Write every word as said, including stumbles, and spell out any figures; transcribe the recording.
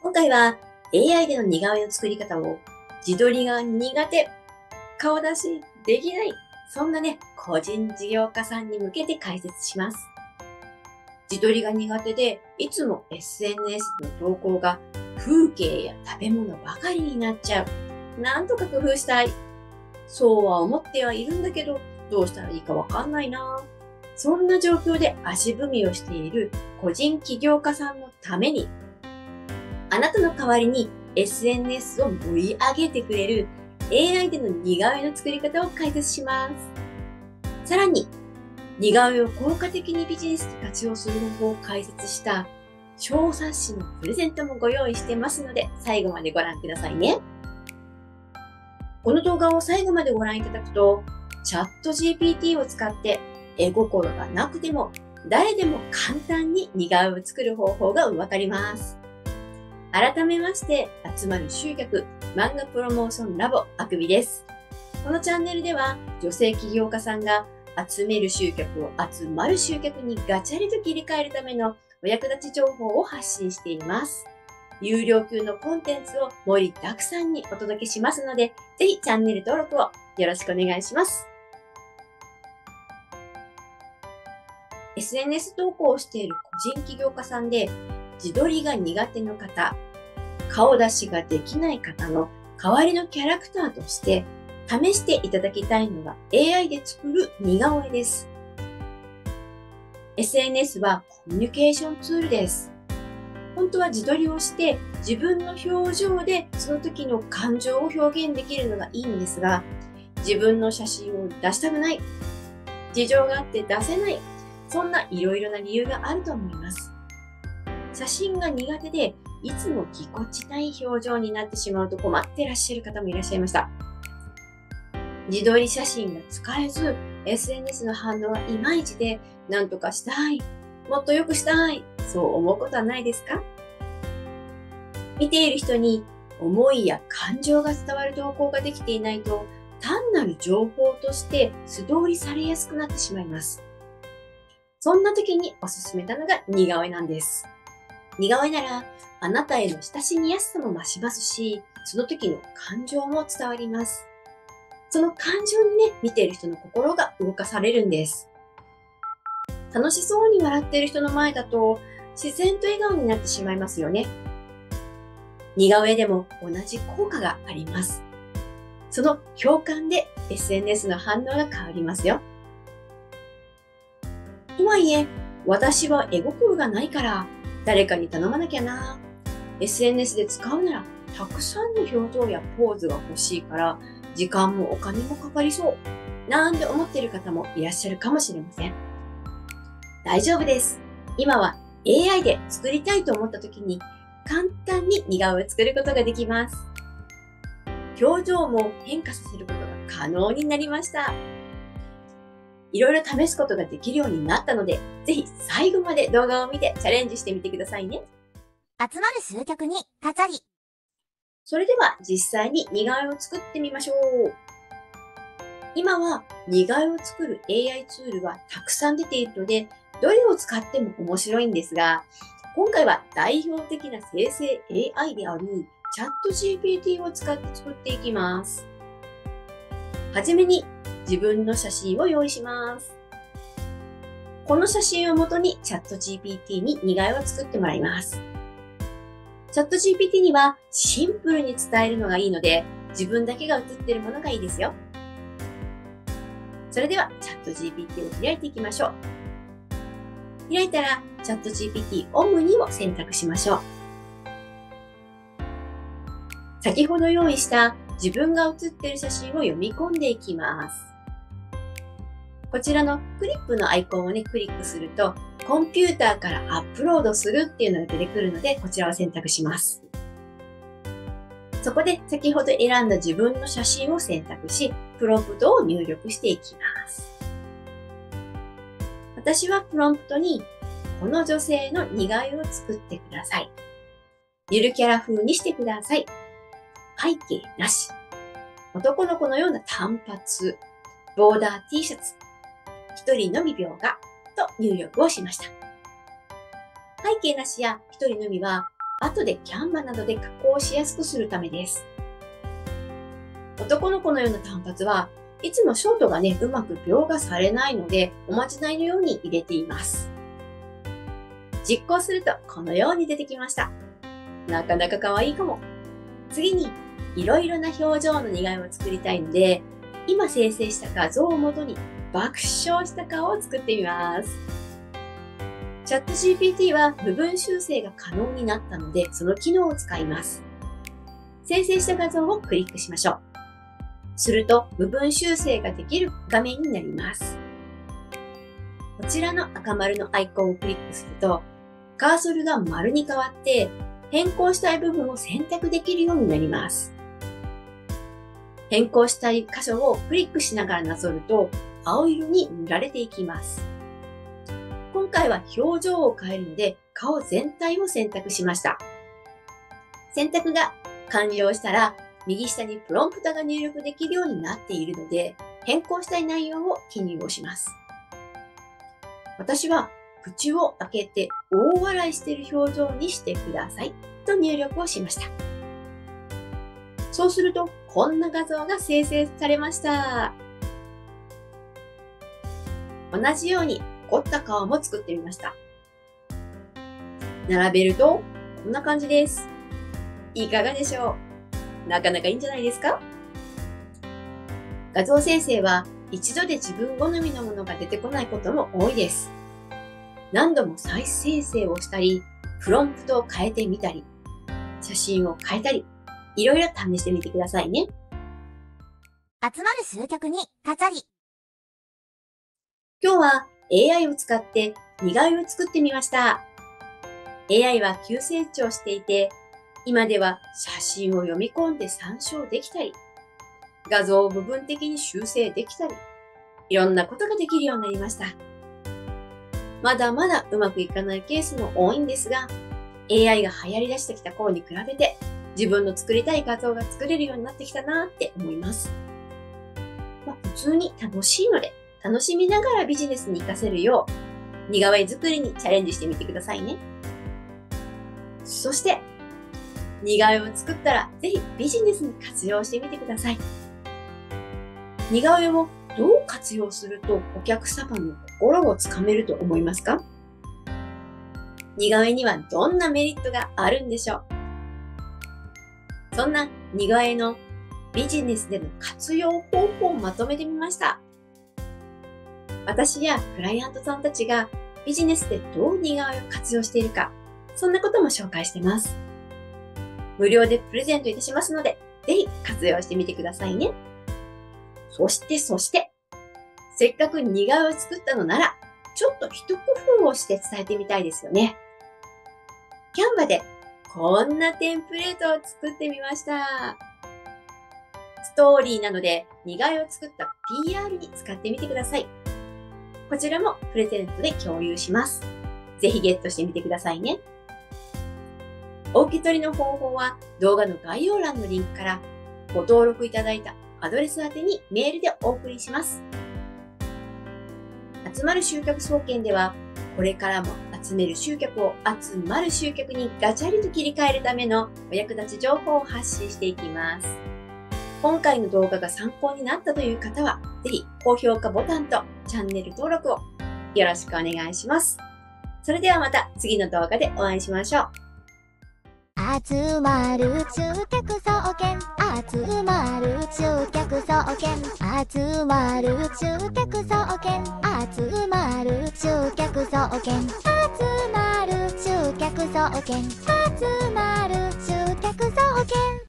今回は エーアイ での似顔絵の作り方を自撮りが苦手、顔出しできない、そんなね、個人事業家さんに向けて解説します。自撮りが苦手で、いつも エスエヌエス の投稿が風景や食べ物ばかりになっちゃう。なんとか工夫したい。そうは思ってはいるんだけど、どうしたらいいかわかんないな。そんな状況で足踏みをしている個人起業家さんのために、あなたの代わりに エスエヌエス を盛り上げてくれる エーアイ での似顔絵の作り方を解説します。さらに、似顔絵を効果的にビジネスに活用する方法を解説した小冊子のプレゼントもご用意してますので、最後までご覧くださいね。この動画を最後までご覧いただくと、チャットジーピーティー を使って絵心がなくても誰でも簡単に似顔絵を作る方法がわかります。改めまして、集まる集客漫画プロモーションラボあくびです。このチャンネルでは女性起業家さんが集める集客を集まる集客にガチャリと切り替えるためのお役立ち情報を発信しています。有料級のコンテンツを盛りだくさんにお届けしますので、ぜひチャンネル登録をよろしくお願いします。エスエヌエス 投稿をしている個人起業家さんで、自撮りが苦手の方、顔出しができない方の代わりのキャラクターとして試していただきたいのが エーアイ で作る似顔絵です。エスエヌエス はコミュニケーションツールです。本当は自撮りをして自分の表情でその時の感情を表現できるのがいいんですが、自分の写真を出したくない、事情があって出せない、そんないろいろな理由があると思います。写真が苦手で、いつもぎこちない表情になってしまうと困っていらっしゃる方もいらっしゃいました。自撮り写真が使えず、エスエヌエス の反応がいまいちで、なんとかしたい、もっと良くしたい、そう思うことはないですか？見ている人に思いや感情が伝わる投稿ができていないと、単なる情報として素通りされやすくなってしまいます。そんな時におすすめなのが似顔絵なんです。似顔絵なら、あなたへの親しみやすさも増しますし、その時の感情も伝わります。その感情にね、見ている人の心が動かされるんです。楽しそうに笑っている人の前だと、自然と笑顔になってしまいますよね。似顔絵でも同じ効果があります。その共感で エスエヌエス の反応が変わりますよ。とはいえ、私は絵心がないから、誰かに頼まなきゃな。エスエヌエス で使うなら、たくさんの表情やポーズが欲しいから、時間もお金もかかりそう。なんて思っている方もいらっしゃるかもしれません。大丈夫です。今は エーアイ で作りたいと思った時に、簡単に似顔絵を作ることができます。表情も変化させることが可能になりました。いろいろ試すことができるようになったので、ぜひ最後まで動画を見てチャレンジしてみてくださいね。集まる集客にガチャリ。それでは実際に似顔絵を作ってみましょう。今は似顔絵を作る エーアイ ツールはたくさん出ているので、どれを使っても面白いんですが、今回は代表的な生成 エーアイ であるチャットジーピーティー を使って作っていきます。はじめに、自分の写真を用意します。この写真をもとにチャットジーピーティー に似顔絵を作ってもらいます。チャットジーピーティー にはシンプルに伝えるのがいいので、自分だけが写っているものがいいですよ。それではチャットジーピーティー を開いていきましょう。開いたらチャットジーピーティー オムニを選択しましょう。先ほど用意した自分が写っている写真を読み込んでいきます。こちらのクリップのアイコンをね、クリックすると、コンピューターからアップロードするっていうのが出てくるので、こちらを選択します。そこで先ほど選んだ自分の写真を選択し、プロンプトを入力していきます。私はプロンプトに、この女性の似顔絵を作ってください。ゆるキャラ風にしてください。背景なし。男の子のような短髪。ボーダー T シャツ。一人のみ描画と入力をしました。背景なしや一人のみは後でキャンバなどで加工しやすくするためです。男の子のような短髪はいつもショートがね、うまく描画されないので、おまじないのように入れています。実行するとこのように出てきました。なかなか可愛いかも。次に、いろいろな表情の似顔絵を作りたいので、今生成した画像をもとに爆笑した顔を作ってみます。チャットジーピーティー は部分修正が可能になったので、その機能を使います。生成した画像をクリックしましょう。すると、部分修正ができる画面になります。こちらの赤丸のアイコンをクリックすると、カーソルが丸に変わって、変更したい部分を選択できるようになります。変更したい箇所をクリックしながらなぞると、青色に塗られていきます。今回は表情を変えるので、顔全体を選択しました。選択が完了したら、右下にプロンプトが入力できるようになっているので、変更したい内容を記入をします。私は口を開けて大笑いしている表情にしてくださいと入力をしました。そうするとこんな画像が生成されました。同じように怒った顔も作ってみました。並べるとこんな感じです。いかがでしょう？なかなかいいんじゃないですか？画像生成は一度で自分好みのものが出てこないことも多いです。何度も再生成をしたり、プロンプトを変えてみたり、写真を変えたり、いろいろ試してみてくださいね。集まる集客に飾り。今日は エーアイ を使って似顔絵を作ってみました。エーアイ は急成長していて、今では写真を読み込んで参照できたり、画像を部分的に修正できたり、いろんなことができるようになりました。まだまだうまくいかないケースも多いんですが、エーアイ が流行り出してきた頃に比べて、自分の作りたい画像が作れるようになってきたなって思います。まあ、普通に楽しいので、楽しみながらビジネスに活かせるよう、似顔絵作りにチャレンジしてみてくださいね。そして、似顔絵を作ったらぜひビジネスに活用してみてください。似顔絵をどう活用するとお客様の心をつかめると思いますか？似顔絵にはどんなメリットがあるんでしょう？そんな似顔絵のビジネスでの活用方法をまとめてみました。私やクライアントさんたちがビジネスでどう似顔絵を活用しているか、そんなことも紹介してます。無料でプレゼントいたしますので、ぜひ活用してみてくださいね。そしてそして、せっかく似顔絵を作ったのなら、ちょっと一工夫をして伝えてみたいですよね。キャンバでこんなテンプレートを作ってみました。ストーリーなどで似顔絵を作った ピーアール に使ってみてください。こちらもプレゼントで共有します。ぜひゲットしてみてくださいね。お受け取りの方法は動画の概要欄のリンクからご登録いただいたアドレス宛てにメールでお送りします。集まる集客総研ではこれからも集める集客を集まる集客にガチャリと切り替えるためのお役立ち情報を発信していきます。今回の動画が参考になったという方はぜひ高評価ボタンとチャンネル登録をよろしくお願いします。それではまた次の動画でお会いしましょう。集まる集客総研、集まる集客総研、集まる集客総研、集まる集客総研、集まる集客総研、集まる集客総研。